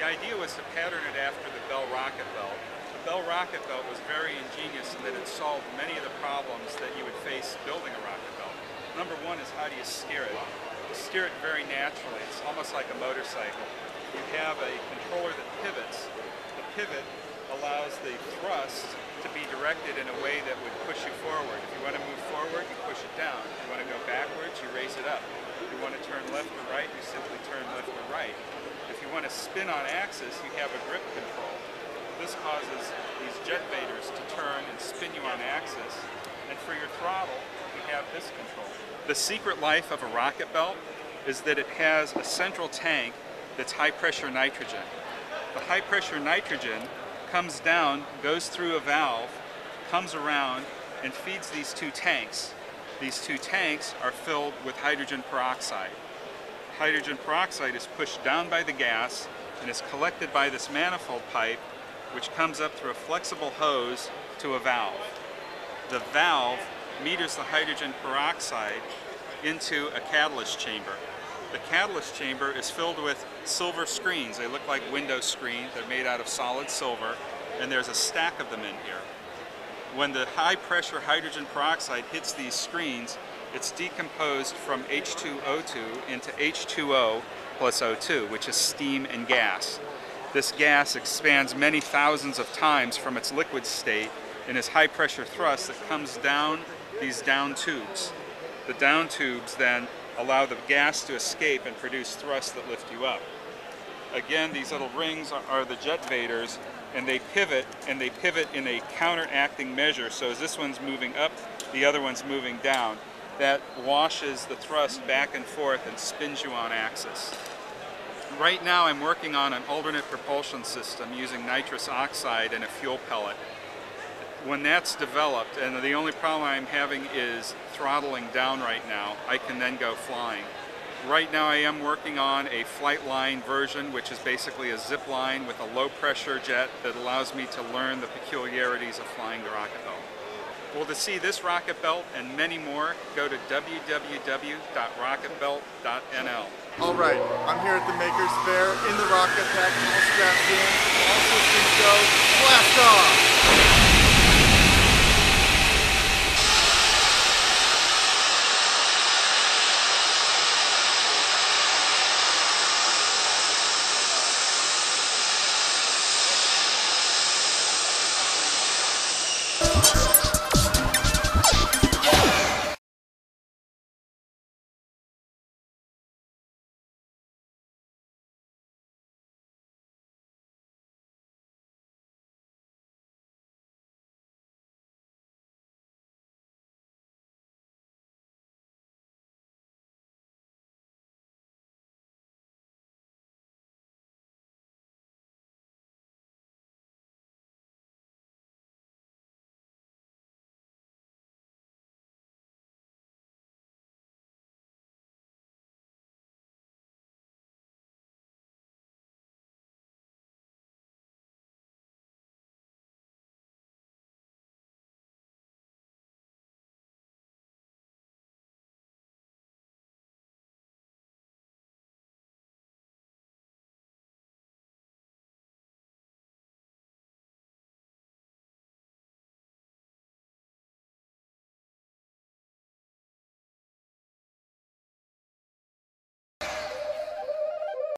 The idea was to pattern it after the Bell rocket belt. The Bell rocket belt was very ingenious in that it solved many of the problems that you would face building a rocket belt. Number one is, how do you steer it? You steer it very naturally. It's almost like a motorcycle. You have a controller that pivots. The pivot allows the thrust to be directed in a way that would push you forward. If you want to move forward, you push it down. If you want to go backwards, you raise it up. If you want to turn left or right, you simply turn left or right. If you want to spin on axis, you have a grip control. This causes these jet vaders to turn and spin you on axis. And for your throttle, you have this control. The secret life of a rocket belt is that it has a central tank that's high-pressure nitrogen. The high-pressure nitrogen comes down, goes through a valve, comes around, and feeds these two tanks. These two tanks are filled with hydrogen peroxide. Hydrogen peroxide is pushed down by the gas and is collected by this manifold pipe, which comes up through a flexible hose to a valve. The valve meters the hydrogen peroxide into a catalyst chamber. The catalyst chamber is filled with silver screens. They look like window screens. They're made out of solid silver, and there's a stack of them in here. When the high-pressure hydrogen peroxide hits these screens, it's decomposed from H2O2 into H2O plus O2, which is steam and gas. This gas expands many thousands of times from its liquid state and is high-pressure thrust that comes down these down tubes. The down tubes then allow the gas to escape and produce thrust that lift you up. Again, these little rings are the jet vaders, and they pivot in a counteracting measure. So as this one's moving up, the other one's moving down. That washes the thrust back and forth and spins you on axis. Right now I'm working on an alternate propulsion system using nitrous oxide and a fuel pellet. When that's developed, and the only problem I'm having is throttling down right now, I can then go flying. Right now I am working on a flight line version, which is basically a zip line with a low pressure jet that allows me to learn the peculiarities of flying the rocket belt. Well, to see this rocket belt and many more, go to www.rocketbelt.nl. All right, I'm here at the Maker's Fair in the rocket pack, all strapped in. Also, see, go blast off!